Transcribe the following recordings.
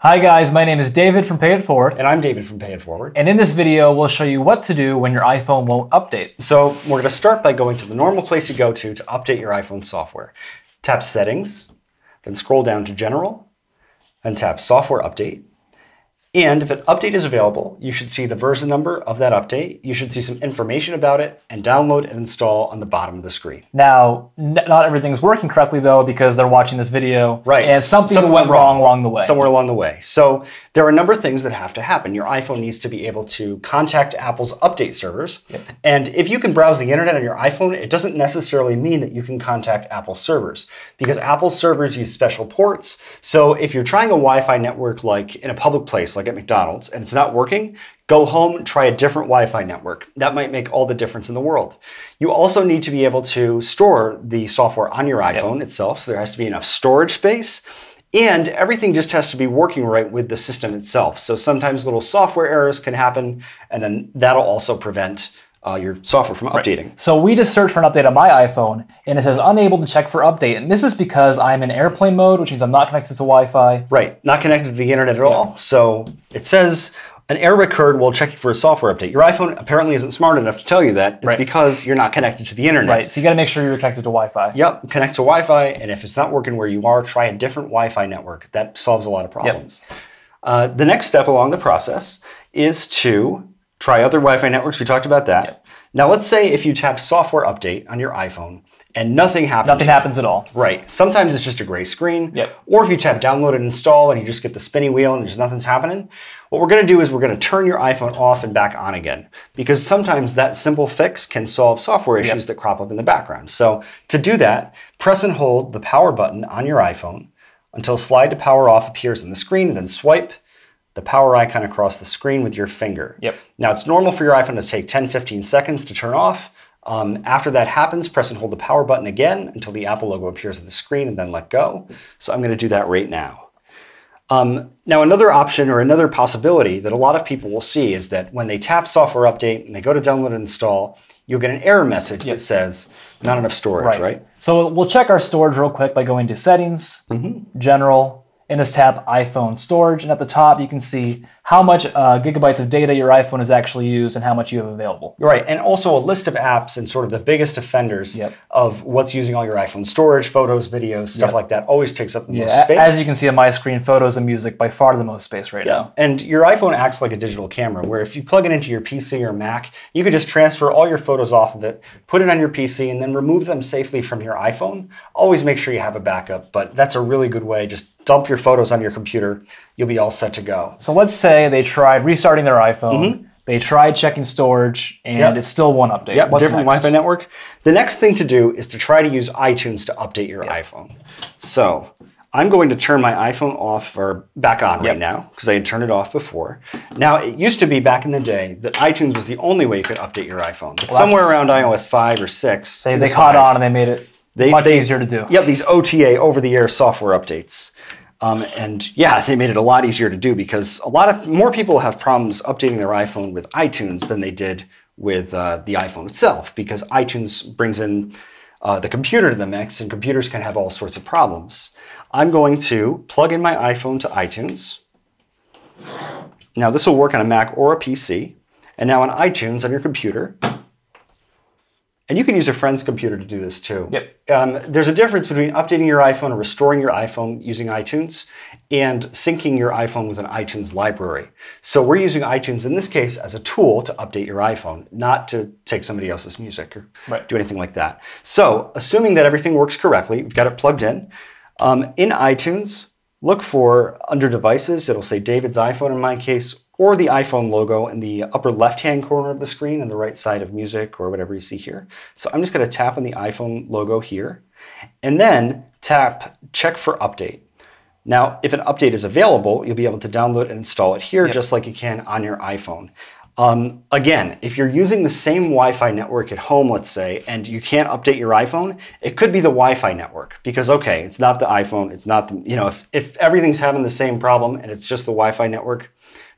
Hi guys, my name is David from Payette Forward. And I'm David from Payette Forward. And in this video, we'll show you what to do when your iPhone won't update. So we're gonna start by going to the normal place you go to update your iPhone software. Tap Settings, then scroll down to General, and tap Software Update. And if an update is available, you should see the version number of that update. You should see some information about it and download and install on the bottom of the screen. Now, not everything's working correctly though, because they're watching this video. Right. And something went wrong along the way. Somewhere along the way. So there are a number of things that have to happen. Your iPhone needs to be able to contact Apple's update servers. Yep. And if you can browse the internet on your iPhone, it doesn't necessarily mean that you can contact Apple servers, because Apple servers use special ports. So if you're trying a Wi-Fi network like in a public place, like at McDonald's, and it's not working, go home, try a different Wi-Fi network. That might make all the difference in the world. You also need to be able to store the software on your iPhone itself, so there has to be enough storage space, and everything just has to be working right with the system itself. So sometimes little software errors can happen, and then that'll also prevent your software from updating. Right. So we just searched for an update on my iPhone, and it says unable to check for update. And this is because I'm in airplane mode, which means I'm not connected to Wi-Fi. Right, not connected to the internet at all. So it says an error occurred while checking for a software update. Your iPhone apparently isn't smart enough to tell you that. It's because you're not connected to the internet. Right, so you gotta make sure you're connected to Wi-Fi. Yep, connect to Wi-Fi, and if it's not working where you are, try a different Wi-Fi network. That solves a lot of problems. Yep. The next step along the process is to try other Wi-Fi networks. We talked about that. Yep. Now let's say if you tap software update on your iPhone and nothing happens. Nothing happens at all. Right. Sometimes it's just a gray screen. Yep. Or if you tap download and install and you just get the spinny wheel and just nothing's happening, what we're going to do is we're going to turn your iPhone off and back on again, because sometimes that simple fix can solve software issues that crop up in the background. So to do that, press and hold the power button on your iPhone until slide to power off appears on the screen, and then swipe the power icon across the screen with your finger. Yep. Now it's normal for your iPhone to take 10-15 seconds to turn off. After that happens, press and hold the power button again until the Apple logo appears on the screen, and then let go. So I'm going to do that right now. Now another option or another possibility that a lot of people will see is that when they tap software update and they go to download and install, you'll get an error message that says not enough storage, right? So we'll check our storage real quick by going to Settings, General, and just tap iPhone storage, and at the top you can see how much gigabytes of data your iPhone has actually used and how much you have available. Right, and also a list of apps and sort of the biggest offenders of what's using all your iPhone storage, photos, videos, stuff like that always takes up the most space. As you can see on my screen, photos and music by far the most space right now. And your iPhone acts like a digital camera, where if you plug it into your PC or Mac, you can just transfer all your photos off of it, put it on your PC, and then remove them safely from your iPhone. Always make sure you have a backup, but that's a really good way. Just dump your photos on your computer, you'll be all set to go. So let's say they tried restarting their iPhone, they tried checking storage, and it's still one update. Yep, different Wi-Fi network. The next thing to do is to try to use iTunes to update your iPhone. So I'm going to turn my iPhone off, or back on right now, because I had turned it off before. Now, it used to be back in the day that iTunes was the only way you could update your iPhone. But somewhere around iOS 5 or 6. They caught on and they made it much easier to do. Yep, these OTA, over-the-air software updates. And yeah, they made it a lot easier to do, because a lot more people have problems updating their iPhone with iTunes than they did with the iPhone itself, because iTunes brings in the computer to the mix, and computers can have all sorts of problems. I'm going to plug in my iPhone to iTunes. Now this will work on a Mac or a PC, and now on iTunes on your computer. And you can use a friend's computer to do this too. Yep. There's a difference between updating your iPhone or restoring your iPhone using iTunes and syncing your iPhone with an iTunes library. So we're using iTunes in this case as a tool to update your iPhone, not to take somebody else's music or do anything like that. So assuming that everything works correctly, we've got it plugged in iTunes, look for under devices, it'll say David's iPhone in my case, or the iPhone logo in the upper left-hand corner of the screen and the right side of music or whatever you see here. So I'm just gonna tap on the iPhone logo here and then tap check for update. Now, if an update is available, you'll be able to download and install it here just like you can on your iPhone. Again, if you're using the same Wi-Fi network at home, let's say, and you can't update your iPhone, it could be the Wi-Fi network, because okay, it's not the iPhone, it's not the, you know, if everything's having the same problem and it's just the Wi-Fi network,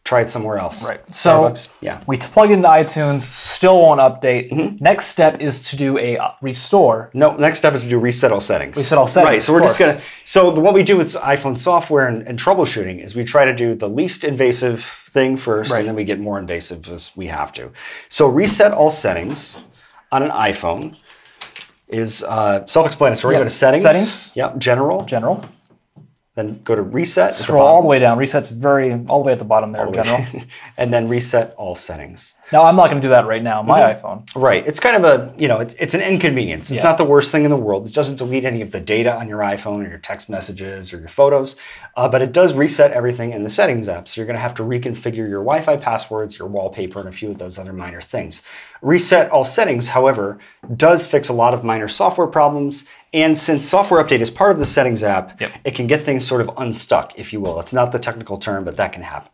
try it somewhere else. Right. So yeah. We plug into iTunes, still won't update. Mm-hmm. Next step is to do a restore. No, next step is to do reset all settings. Reset all settings. Right. So we're just gonna. So what we do with iPhone software and troubleshooting is we try to do the least invasive thing first, right. And then we get more invasive as we have to. So reset all settings on an iPhone is self-explanatory. Yep. Go to settings. Settings. Yep. General. General. Then go to reset. Scroll all the way down. Reset's all the way at the bottom there, general. And then reset all settings. Now I'm not going to do that right now on my iPhone. Right. It's kind of a, you know, it's an inconvenience. It's not the worst thing in the world. It doesn't delete any of the data on your iPhone or your text messages or your photos, but it does reset everything in the settings app. So you're going to have to reconfigure your Wi-Fi passwords, your wallpaper, and a few of those other minor things. Reset all settings, however, does fix a lot of minor software problems. And since software update is part of the settings app, it can get things sort of unstuck, if you will. It's not the technical term, but that can happen.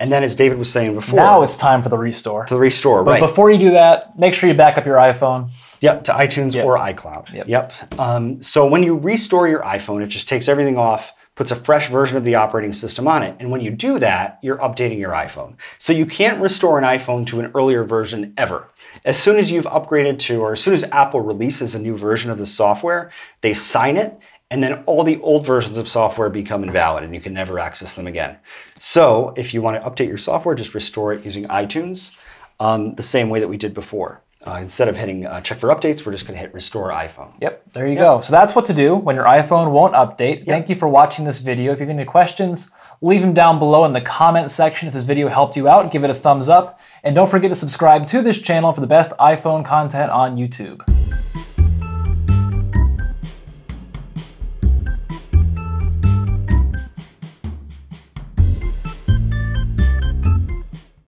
And then, as David was saying before, now it's time for the restore. To the restore, right? But before you do that, make sure you back up your iPhone. Yep, to iTunes or iCloud. Yep. So when you restore your iPhone, it just takes everything off, puts a fresh version of the operating system on it. And when you do that, you're updating your iPhone. So you can't restore an iPhone to an earlier version ever. As soon as you've upgraded to, or as soon as Apple releases a new version of the software, they sign it, and then all the old versions of software become invalid, and you can never access them again. So if you want to update your software, just restore it using iTunes the same way that we did before. Instead of hitting check for updates, we're just going to hit restore iPhone. Yep, there you go. So that's what to do when your iPhone won't update. Thank you for watching this video. If you have any questions, leave them down below in the comment section. If this video helped you out, give it a thumbs up. And don't forget to subscribe to this channel for the best iPhone content on YouTube.